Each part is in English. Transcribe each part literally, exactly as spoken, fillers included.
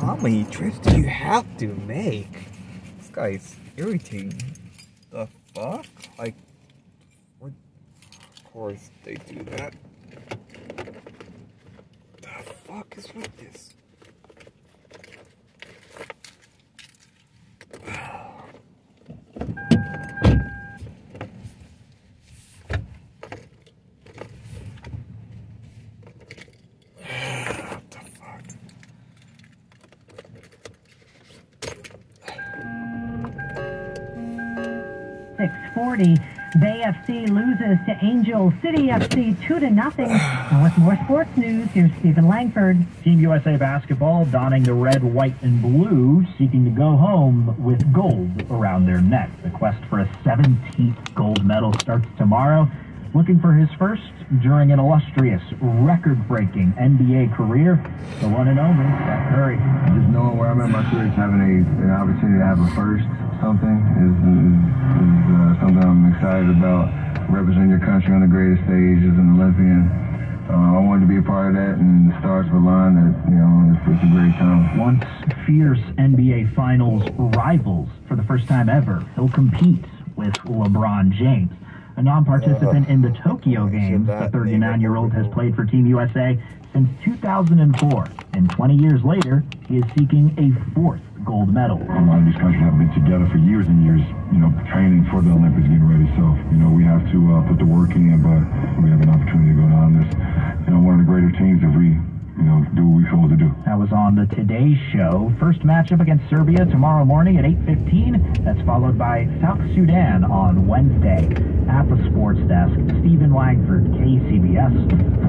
How many trips do you have to make? This guy is irritating. The fuck? Like, what? Of course they do that. The fuck is with this? Bay F C loses to Angel City F C two to nothing. And with more sports news, here's Stephen Langford. Team U S A Basketball donning the red, white, and blue, seeking to go home with gold around their neck. The quest for a seventeenth gold medal starts tomorrow. Looking for his first during an illustrious, record-breaking N B A career, the one and only Steph Curry. Just knowing where I'm at my career, having a, an opportunity to have a first something is, is, is uh, something I'm excited about. Representing your country on the greatest stage as an Olympian, uh, I wanted to be a part of that, and the stars aligned. That, you know, it's, it's a great time. Once fierce N B A Finals rivals, for the first time ever, he'll compete with LeBron James. A non-participant in the Tokyo Games, the thirty-nine-year-old has played for Team U S A since two thousand four, and twenty years later, he is seeking a fourth gold medal. A lot of these countries have been together for years and years, you know, training for the Olympics, getting ready. So, you know, we have to uh, put the work in, but we have an opportunity to go down this, you know, one of the greater teams if we, you know, do what we're supposed to do. That was on the Today Show. First matchup against Serbia tomorrow morning at eight fifteen. That's followed by South Sudan on Wednesday. At the sports desk, Stephen Langford, K C B S.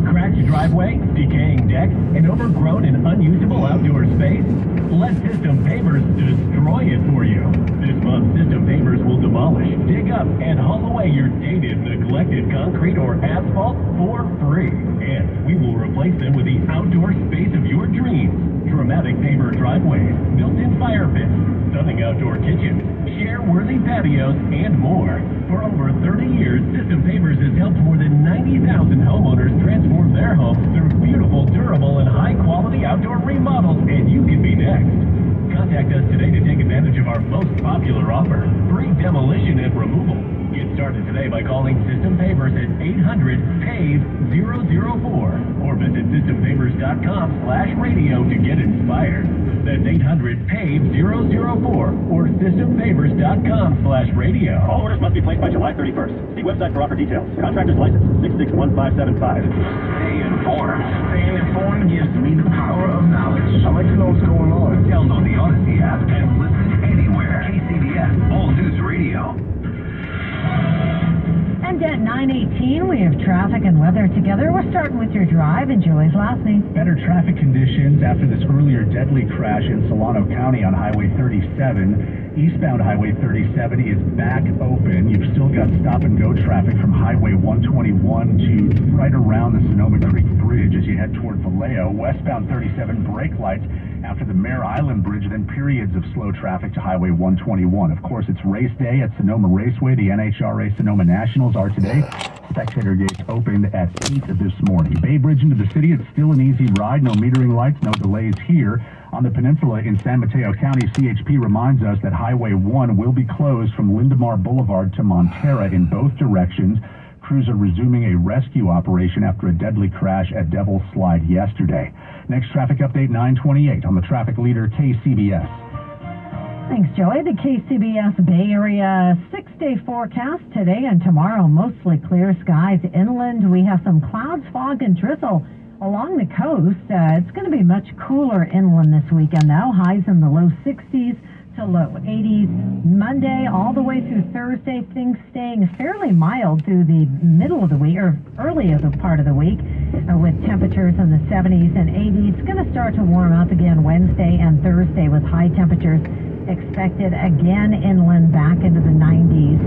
Cracked driveway, decaying deck, and overgrown and unusable outdoor space? Let System Pavers destroy it for you. This month, System Pavers will demolish, dig up, and haul away your dated, neglected concrete or asphalt for free. And we will replace them with the outdoor space of your dreams. Dramatic paver driveways, built-in fire pits, stunning outdoor kitchens, share-worthy patios, and more. For over thirty years, System Pavers has helped more than ninety thousand homeowners transform their homes through beautiful, durable, and high-quality outdoor remodels, and you can be next. Contact us today to take advantage of our most popular offer, free demolition and removal. Get started today by calling System Pavers at eight hundred PAVE zero zero four or visit systempavers.com slash radio to get inspired. That's eight hundred PAVE zero zero four or systempavers.com slash radio. All orders must be placed by July thirty-first. See website for offer details. Contractor's license six six one five seven five. Stay informed. Staying informed gives me the power of knowledge. I'd like to know what's going on. Download the Odyssey app and listen anywhere. K C B S, All News Radio. And at nine eighteen, we have traffic and weather together. We're starting with your drive. Enjoy's last name. Better traffic conditions after this earlier deadly crash in Solano County on Highway thirty-seven. Eastbound Highway thirty-seven is back open. You've still got stop-and-go traffic from Highway one twenty-one to right around the Sonoma Creek Bridge as you head toward Vallejo. Westbound thirty-seven brake lights after the Mare Island Bridge, then periods of slow traffic to Highway one twenty-one. Of course, it's race day at Sonoma Raceway. The N H R A Sonoma Nationals are today. Spectator gates opened at eight this morning. Bay Bridge into the city, it's still an easy ride. No metering lights, no delays here. On the peninsula in San Mateo County, C H P reminds us that Highway one will be closed from Lindemar Boulevard to Monterey in both directions. Crews are resuming a rescue operation after a deadly crash at Devil's Slide yesterday. Next traffic update, nine twenty-eight on the traffic leader, K C B S. Thanks, Joey. The K C B S Bay Area six-day forecast today and tomorrow, mostly clear skies inland. We have some clouds, fog, and drizzle along the coast. Uh, it's going to be much cooler inland this weekend, though. Highs in the low sixties. To low eighties. Monday all the way through Thursday, things staying fairly mild through the middle of the week or early of the part of the week uh, with temperatures in the seventies and eighties. It's going to start to warm up again Wednesday and Thursday with high temperatures expected again inland back into the nineties.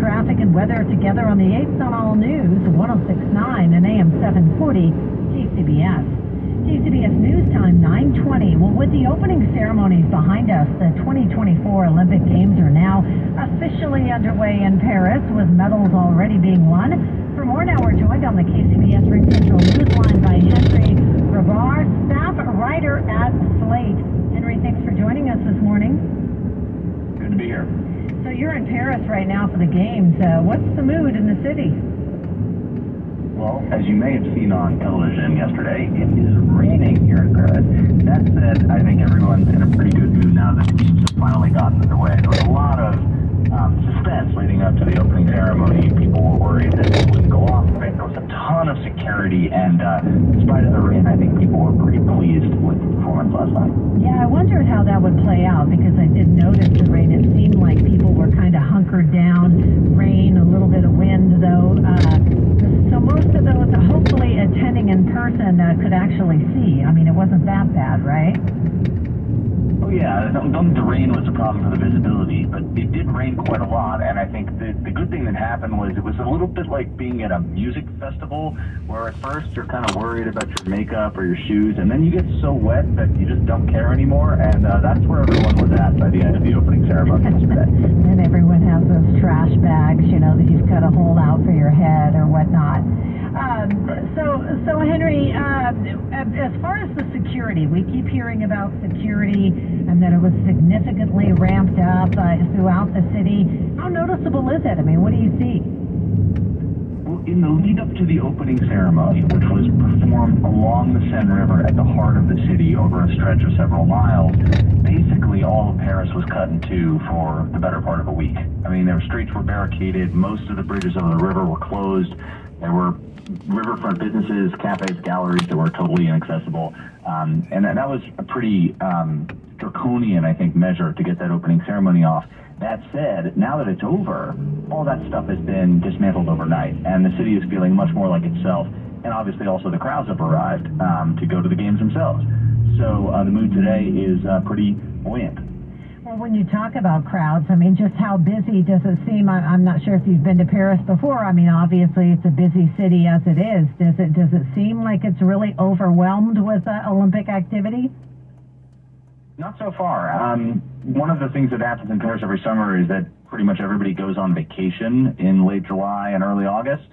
Traffic and weather together on the eighth on All News, one oh six point nine and A M seven forty K C B S. K C B S News Time, nine twenty. Well, with the opening ceremonies behind us, the twenty twenty-four Olympic Games are now officially underway in Paris, with medals already being won. For more now, we're joined on the K C B S Ring Central News Line by Henry Rabar, staff writer at Slate. Henry, you're in Paris right now for the games. Uh, what's the mood in the city? Well, as you may have seen on television yesterday, it is raining here in Paris. That said, I think everyone's in a pretty good mood now that the games have finally gotten underway. There was a lot of um, suspense leading up to the opening ceremony. People were worried that it wouldn't go off. Right? There was a ton of security, and uh, in spite of the rain, I think people were pretty pleased with the performance last night. Yeah, I wondered how that would play out, because I did notice the rain. It seemed like people were kind of hunkered down. Rain, a little bit of wind, though. Uh, So most of those, hopefully attending in person, uh, could actually see. I mean, it wasn't that bad, right? Oh yeah, I don't think the rain was a problem for the visibility, but it did rain quite a lot, and I think the, the good thing that happened was it was a little bit like being at a music festival, where at first you're kind of worried about your makeup or your shoes, and then you get so wet that you just don't care anymore, and uh, that's where everyone was at by the end of the opening ceremony yesterday. And everyone has those trash bags, you know, that you've cut a hole out for your head or whatnot. Um, right. So, so Henry, uh, as far as the security, we keep hearing about security and that it was significantly ramped up uh, throughout the city. How noticeable is it? I mean, what do you see? Well, in the lead up to the opening ceremony, which was performed along the Seine River at the heart of the city over a stretch of several miles, basically all of Paris was cut in two for the better part of a week. I mean, their streets were barricaded. Most of the bridges over the river were closed. There were riverfront businesses, cafes, galleries that were totally inaccessible. Um, and that was a pretty um, draconian, I think, measure to get that opening ceremony off. That said, now that it's over, all that stuff has been dismantled overnight, and the city is feeling much more like itself. And obviously also the crowds have arrived um, to go to the games themselves. So uh, the mood today is uh, pretty buoyant. Well, when you talk about crowds, I mean, just how busy does it seem? I, I'm not sure if you've been to Paris before. I mean, obviously, it's a busy city as it is. Does it, does it seem like it's really overwhelmed with uh, Olympic activity? Not so far. Um, one of the things that happens in Paris every summer is that pretty much everybody goes on vacation in late July and early August.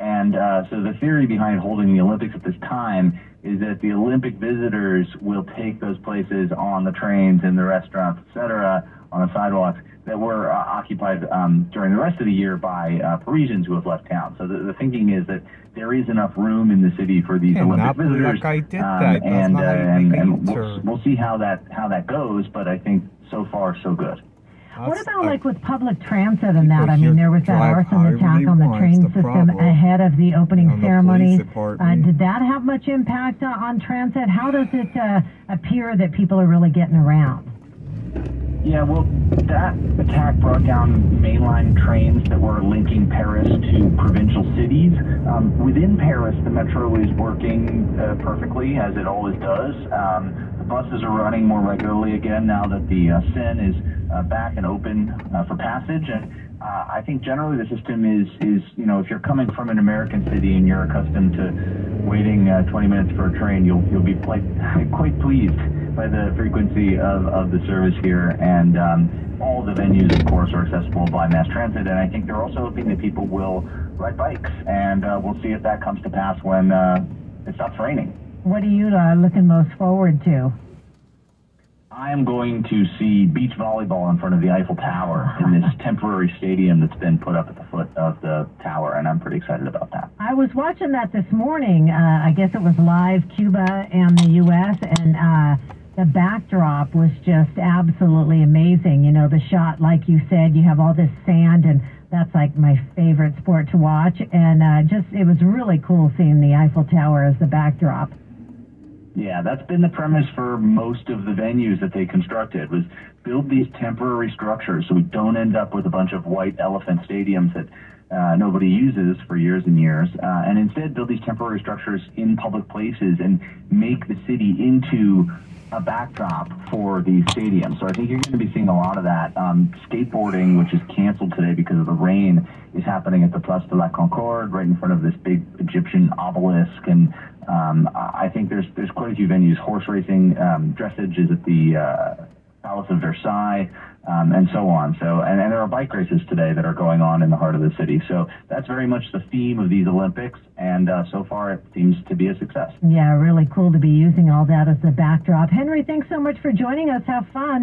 And uh, so the theory behind holding the Olympics at this time is that the Olympic visitors will take those places on the trains and the restaurants, et cetera, on the sidewalks that were uh, occupied um, during the rest of the year by uh, Parisians who have left town. So the, the thinking is that there is enough room in the city for these yeah, Olympic visitors, like um, and, uh, and, and we'll, we'll see how that how that goes. But I think so far so good. What about like with public transit and that? I mean, there was that arson attack on the train system ahead of the opening ceremony. Uh, did that have much impact uh, on transit? How does it uh, appear that people are really getting around? Yeah, well, that attack brought down mainline trains that were linking Paris to provincial cities. Um, within Paris, the metro is working uh, perfectly, as it always does. Um, the buses are running more regularly again now that the uh, Seine is Uh, back and open uh, for passage, and uh, I think generally the system is, is, you know, if you're coming from an American city and you're accustomed to waiting uh, twenty minutes for a train, you'll you'll be quite, quite pleased by the frequency of, of the service here, and um, all the venues, of course, are accessible by mass transit, and I think they're also hoping that people will ride bikes, and uh, we'll see if that comes to pass when uh, it stops raining. What are you uh, looking most forward to? I am going to see beach volleyball in front of the Eiffel Tower in this temporary stadium that's been put up at the foot of the tower, and I'm pretty excited about that. I was watching that this morning. Uh, I guess it was live, Cuba and the U S, and uh, the backdrop was just absolutely amazing. You know, the shot, like you said, you have all this sand, and that's like my favorite sport to watch, and uh, just it was really cool seeing the Eiffel Tower as the backdrop. Yeah, that's been the premise for most of the venues that they constructed, was build these temporary structures so we don't end up with a bunch of white elephant stadiums that uh, nobody uses for years and years, uh, and instead build these temporary structures in public places and make the city into a backdrop for these stadiums. So I think you're going to be seeing a lot of that. Um, skateboarding, which is canceled today because of the rain, is happening at the Place de la Concorde, right in front of this big Egyptian obelisk, and Um, I think there's there's quite a few venues. Horse racing, um, dressage is at the uh, Palace of Versailles, um, and so on. So, and, and there are bike races today that are going on in the heart of the city. So that's very much the theme of these Olympics, and uh, so far it seems to be a success. Yeah, really cool to be using all that as the backdrop. Henry, thanks so much for joining us. Have fun.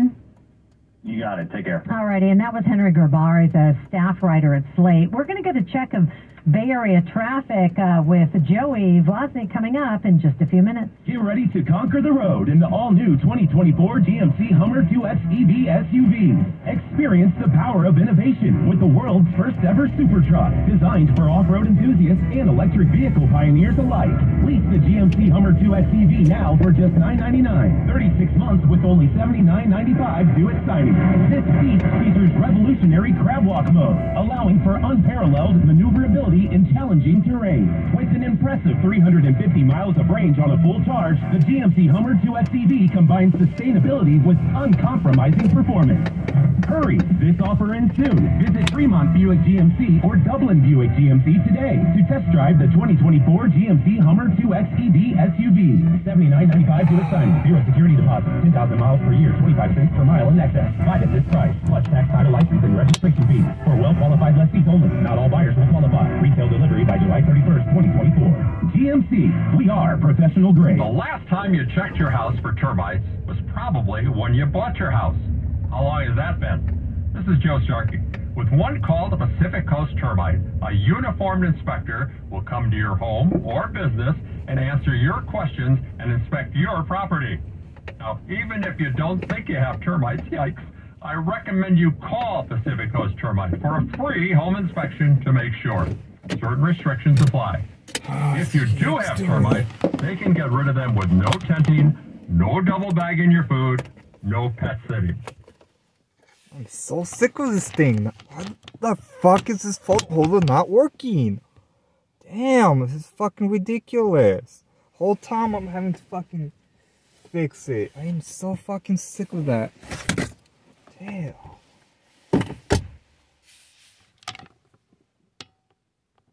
You got it. Take care. All righty. And that was Henry Rabar, the staff writer at Slate. We're going to get a check of Bay Area traffic uh, with Joey Vlasny coming up in just a few minutes. Get ready to conquer the road in the all-new twenty twenty-four G M C Hummer Q X E V S U V. Experience the power of innovation with the world's first-ever super truck, designed for off-road enthusiasts and electric vehicle pioneers alike. Lease the G M C Hummer Q X E V now for just nine ninety-nine. thirty-six months with only seventy-nine ninety-five due at signing. This seat features revolutionary crab walk mode, allowing for unparalleled maneuverability in challenging terrain. With an impressive three hundred fifty miles of range on a full charge, the G M C Hummer Q X E V combines sustainability with uncompromising performance. Hurry, this offer ends soon. Visit Fremont Buick G M C or Dublin Buick G M C today to test drive the twenty twenty-four G M C Hummer Q X E V S U V. seventy-nine ninety-five due at signing. Zero security deposit. ten thousand miles per year, twenty-five cents per mile in excess. Buy at this price. Plus tax, title, license, and registration fees. For well-qualified lessees only. Not all buyers will qualify. Retail delivery by July thirty-first, twenty twenty-four. G M C, we are professional grade. The last time you checked your house for termites was probably when you bought your house. How long has that been? This is Joe Starkey. With one call to Pacific Coast Termite, a uniformed inspector will come to your home or business and answer your questions and inspect your property. Now, even if you don't think you have termites, yikes, I recommend you call Pacific Coast Termite for a free home inspection to make sure. Certain restrictions apply. If you do have termites, they can get rid of them with no tenting, no double bagging your food, no pet sitting. I'm so sick of this thing. Why the fuck is this phone holder not working? Damn, this is fucking ridiculous. Whole time I'm having to fucking fix it. I am so fucking sick of that. Damn.